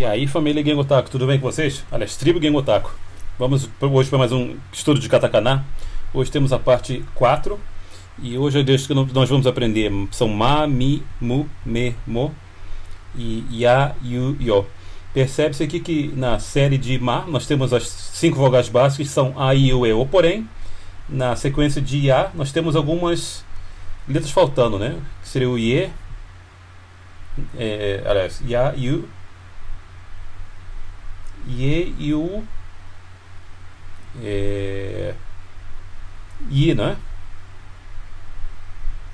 E aí, família Gengotaku, tudo bem com vocês? Aliás, tribo Gengotaku. Vamos hoje para mais um estudo de katakana. Hoje temos a parte 4. E hoje é deste que nós vamos aprender. São ma, mi, mu, me, mo e ya, yu, yo. Percebe-se aqui que na série de ma nós temos as 5 vogais básicas, que são a, i, u, e, o. Porém, na sequência de ya nós temos algumas letras faltando, né? Que seria o ye, aliás, ya, yu, ye e o i, né?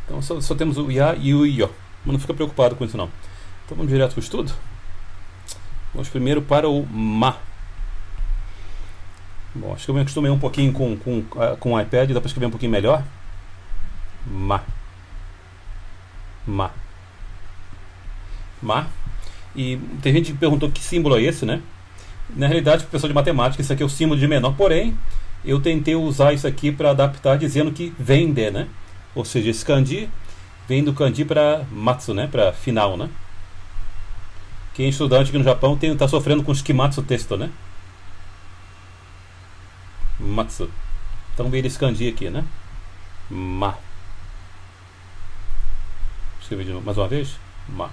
Então só temos o ya e o yo, mas não fica preocupado com isso não. Então vamos direto para o estudo. Vamos primeiro para o ma. Bom, acho que eu me acostumei um pouquinho com o iPad, dá para escrever um pouquinho melhor. Ma, ma, ma. E tem gente que perguntou que símbolo é esse, né? Na realidade, para o pessoal de matemática, isso aqui é o símbolo de menor. Porém, eu tentei usar isso aqui para adaptar dizendo que vem de, né? Ou seja, esse kanji vem do kanji para matsu, né? Para final, né? Quem é estudante aqui no Japão está sofrendo com shikimatsu texto, né? Matsu. Então vem esse kanji aqui, né? Ma. Escrevi de novo, mais uma vez. Ma.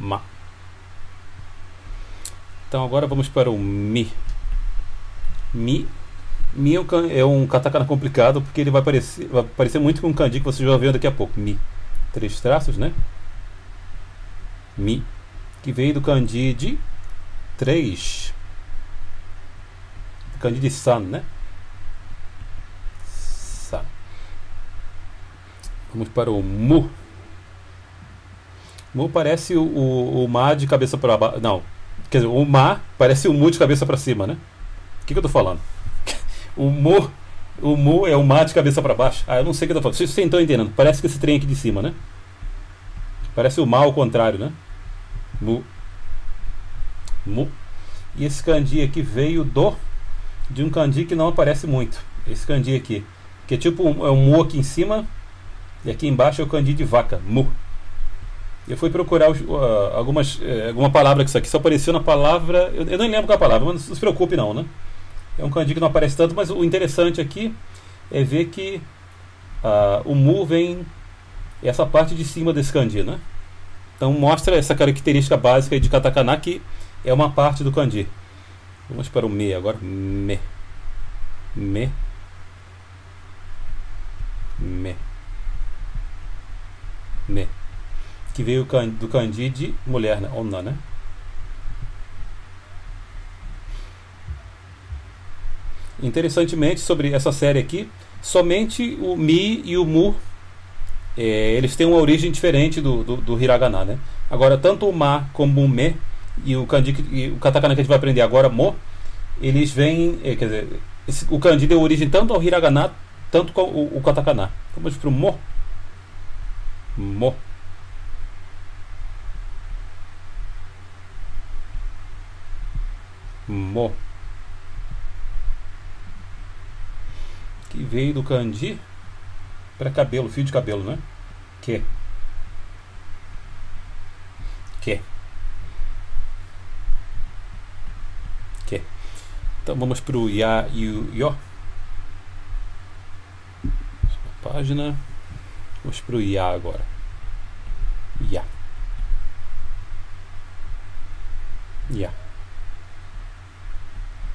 Ma. Então agora vamos para o mi. Mi. Mi é um katakana complicado, porque ele vai parecer muito com um kanji que vocês vão ver daqui a pouco. Mi. 3 traços, né? Mi. Que veio do kanji de 3. Kanji de san, né? San. Vamos para o mu. Mu parece o ma de cabeça para baixo. Não. Quer dizer, o ma parece o mu de cabeça para cima, né? O que eu tô falando? O mu é o ma de cabeça para baixo. Ah, eu não sei o que eu tô falando. Vocês estão entendendo? Parece que esse trem aqui de cima, né? Parece o ma ao contrário, né? Mu. Mu. E esse kanji aqui veio de um kanji que não aparece muito. Esse kanji aqui. Que é tipo um mu aqui em cima. E aqui embaixo é o kanji de vaca. Mu. Eu fui procurar alguma palavra que isso aqui só apareceu na palavra. Eu nem lembro qual a palavra, mas não se preocupe não, né? É um kanji que não aparece tanto, mas o interessante aqui é ver que o mu vem essa parte de cima desse kanji, né? Então mostra essa característica básica de katakana que é uma parte do kanji. Vamos para o me agora. Me. Me. Me. Me. Que veio do kanji de mulher, né? Onna, né? Interessantemente, sobre essa série aqui, somente o mi e o mu, eles têm uma origem diferente do hiragana, né? Agora, tanto o ma como o me e o kanji, e o katakana que a gente vai aprender agora, mo, eles vêm, quer dizer, o kanji deu origem tanto ao hiragana, tanto como o katakana. Vamos para o mo. Mo. Mo, que veio do kanji para cabelo, fio de cabelo, né? Que. Então vamos para o ya e o yo. Página. Vamos para o ya agora. Ya. Ya.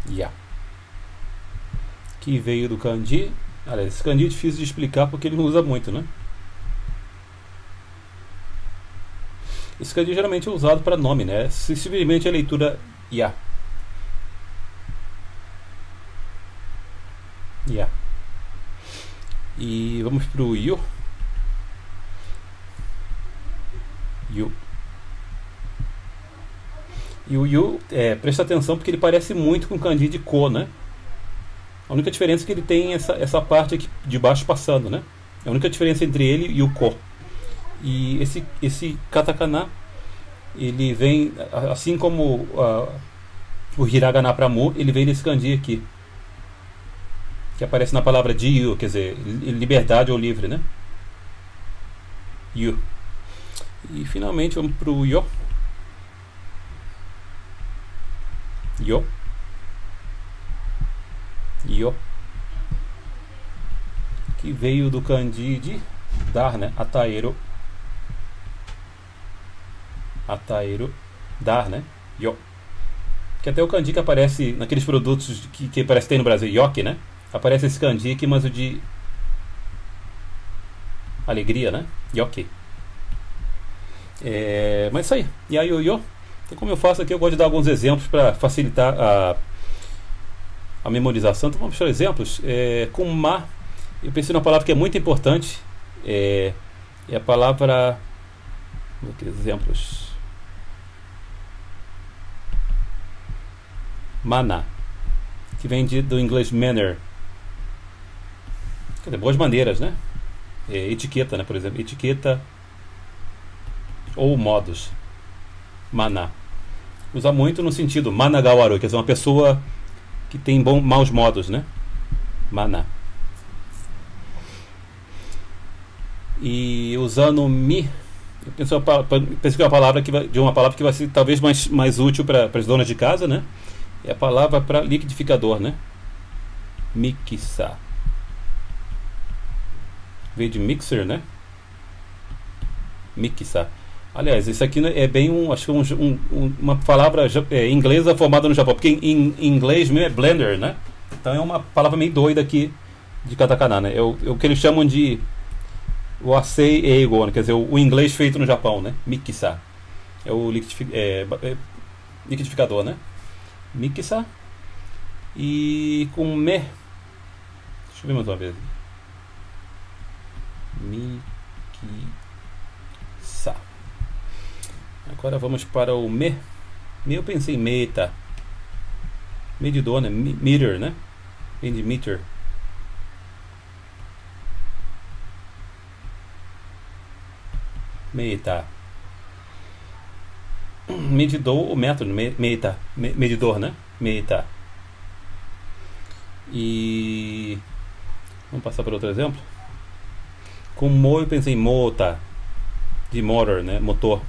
Ya. Que veio do kanji. Aliás, esse kanji é difícil de explicar porque ele não usa muito, né? Esse kanji geralmente é usado para nome, né? Simplesmente a leitura ya. Ya. E vamos para o yu. Yu. E o yu, presta atenção porque ele parece muito com o kanji de ko, né? A única diferença é que ele tem essa parte aqui de baixo passando, né? É a única diferença entre ele e o ko. E esse katakana, ele vem, assim como o hiragana para mu, ele vem desse kanji aqui. Que aparece na palavra de yu, quer dizer, liberdade ou livre, né? Yu. E finalmente vamos para o yo. Yo. Yo. Que veio do kanji de dar, né? Ataeru. Ataeru. Dar, né? Yo. Que até o kanji que aparece naqueles produtos que parece ter no Brasil, Yōki, né? Aparece esse kanji aqui, mas o de alegria, né? Yōki. É, mas isso aí. E aí, yo. Então, como eu faço aqui, eu gosto de dar alguns exemplos para facilitar a memorização. Então, vamos mostrar exemplos. Com ma, eu pensei numa palavra que é muito importante. É a palavra... Exemplos... Maná, que vem do inglês manner, quer dizer, boas maneiras, né? Etiqueta, né? Por exemplo, etiqueta ou modos. Maná. Usar muito no sentido managawaru, quer dizer, uma pessoa que tem maus modos, né? Maná. E usando mi, eu penso que é uma palavra que vai ser talvez mais útil para as donas de casa, né? É a palavra para liquidificador, né? Mikisa. Veio de mixer, né? Mikisa. Aliás, isso aqui é bem uma palavra inglesa formada no Japão. Porque em inglês mesmo é blender, né? Então é uma palavra meio doida aqui de katakana, né? É o que eles chamam de Wasei Eigo, né? Quer dizer, o inglês feito no Japão, né? Mikisa. É o liquidificador, né? Mikisa. E com me, deixa eu ver mais uma vez, Mikisa. Agora vamos para o me. Eu pensei em meta, medidor, né? Meter, né? Vem de meter. Meta, medidor ou metro, meita, medidor, né? Meita. E vamos passar para outro exemplo. Com mo, eu pensei em mota, de motor, né? Motor.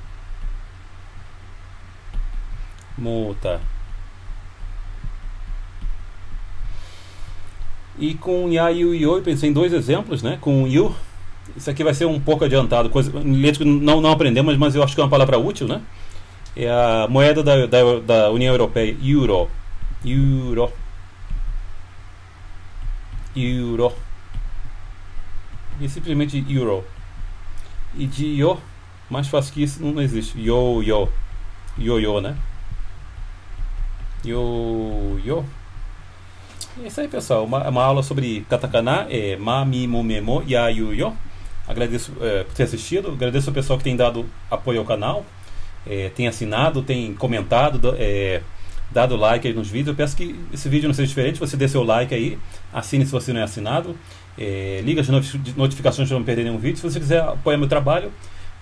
Mota. E com ya e o yo, eu pensei em dois exemplos, né? Com yu, isso aqui vai ser um pouco adiantado, coisa que não aprendemos, mas eu acho que é uma palavra útil, né? É a moeda da União Europeia, euro. Euro. Euro. E simplesmente euro. E de yo, mais fácil que isso, não existe. Yo-yo. Yo-yo, né? Yo-yo. É isso aí, pessoal. Uma aula sobre katakana. Ma, mi, mo, me, mo, ya, yu, yo. Agradeço por ter assistido. Agradeço ao pessoal que tem dado apoio ao canal. Tem assinado, tem comentado, dado like aí nos vídeos. Eu peço que esse vídeo não seja diferente. Você dê seu like aí, assine se você não é assinado, liga as notificações para não perder nenhum vídeo. Se você quiser apoiar meu trabalho,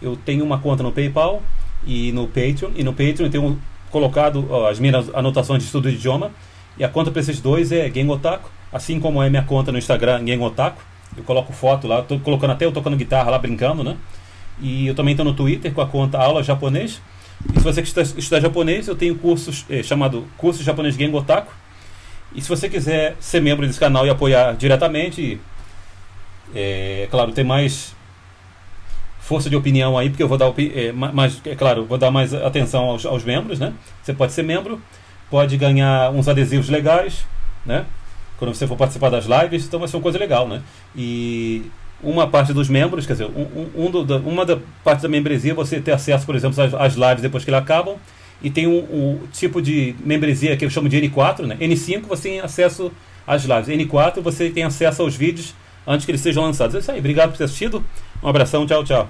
eu tenho uma conta no PayPal e no Patreon. E no Patreon eu tenho colocado as minhas anotações de estudo de idioma. E a conta para esses dois é Gengotaku, assim como é minha conta no Instagram, Gengotaku. Eu coloco foto lá, estou colocando até eu tocando guitarra lá, brincando, né? E eu também estou no Twitter com a conta Aula Japonês. E se você quiser estudar japonês, eu tenho cursos chamado Curso Japonês Gengotaku. E se você quiser ser membro desse canal e apoiar diretamente, claro, tem mais força de opinião aí, porque eu vou dar vou dar mais atenção aos membros, né? Você pode ser membro, pode ganhar uns adesivos legais, né? Quando você for participar das lives, então vai ser uma coisa legal, né? E uma parte dos membros, quer dizer, uma da parte da membresia, você ter acesso, por exemplo, às lives depois que elas acabam. E tem um tipo de membresia que eu chamo de N4, né? N5 você tem acesso às lives, N4 você tem acesso aos vídeos antes que eles sejam lançados. É isso aí, obrigado por ter assistido, um abração, tchau, tchau.